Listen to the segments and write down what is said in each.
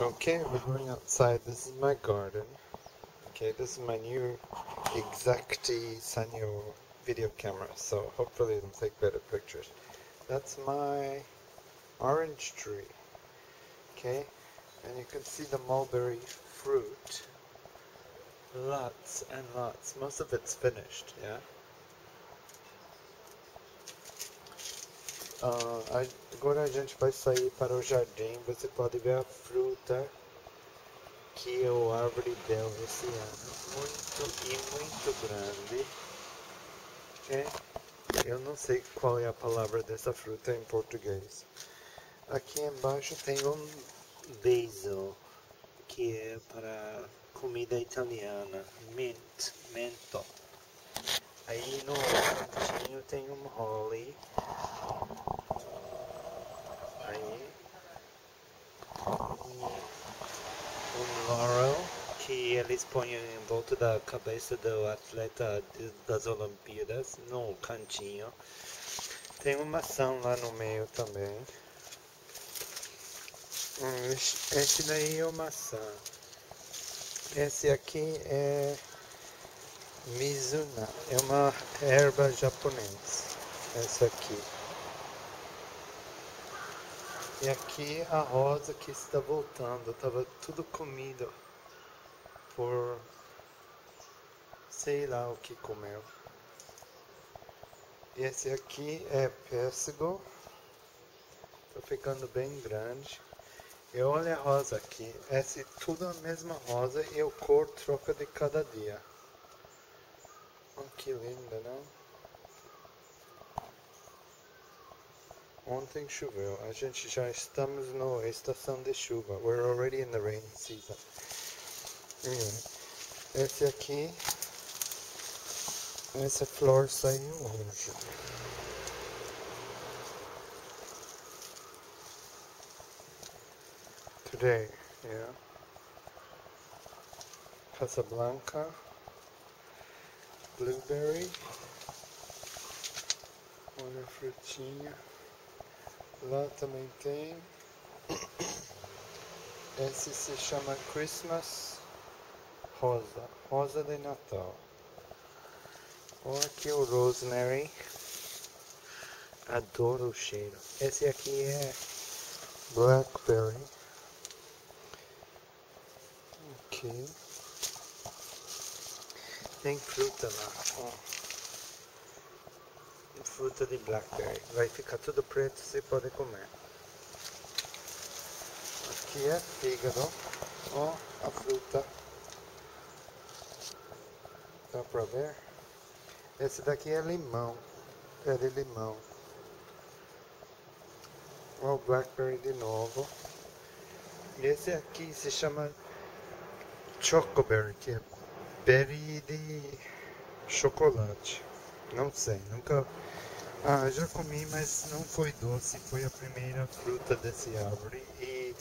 Okay, we're going outside. This is my garden. Okay, this is my new Xacti Sanyo video camera, so hopefully it'll take better pictures. That's my orange tree. Okay, and you can see the mulberry fruit. Lots and lots. Most of it's finished, yeah? Agora a gente vai sair para o jardim. Você pode ver a fruta que eu árvore deu esse ano. Muito grande. Okay? Eu não sei qual é a palavra dessa fruta em português. Aqui embaixo tem basil, que é para comida italiana. Mento. Aí no cantinho tem holly. Aí laurel, que eles põem em volta da cabeça do atleta das Olimpíadas, no cantinho. Tem uma maçã lá no meio também. Esse daí é uma maçã. Esse aqui é Mizuna, é uma erva japonesa, essa aqui. E aqui a rosa que está voltando, estava tudo comido por sei lá o que comeu. E esse aqui é pêssego, está ficando bem grande. E olha a rosa aqui, essa é tudo a mesma rosa e a cor troca de cada dia. Olha que linda, né? Ontem choveu. A gente já estamos na estação de chuva. We're already in the rain season. Anyway, esse aqui, essa flor saiu hoje. Today, yeah. Casablanca. Blueberry, olha a frutinha, lá também tem. Esse se chama Christmas Rosa, rosa de Natal. Olha aqui o rosemary, adoro o cheiro. Esse aqui é blackberry. Ok. Tem fruta lá, oh. Fruta de blackberry, vai ficar tudo preto, você pode comer. Aqui é fígado, ó, oh, a fruta, dá pra ver? Esse daqui é limão, é de limão. Ó, oh, blackberry de novo. E esse aqui se chama Chocoberry, que é berry de chocolate, não sei, nunca... já comi, mas não foi doce, foi a primeira fruta desse árvore e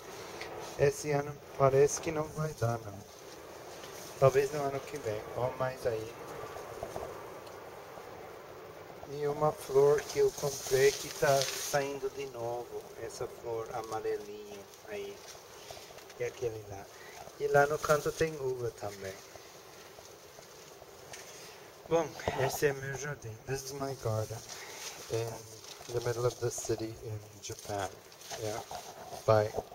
esse ano parece que não vai dar não, talvez no ano que vem, ou mais aí. E uma flor que eu comprei que tá saindo de novo, essa flor amarelinha aí, e aquele lá. E lá no canto tem uva também. Bom, esse é meu jardim. This is my garden in the middle of the city in Japan. Yeah. Bye.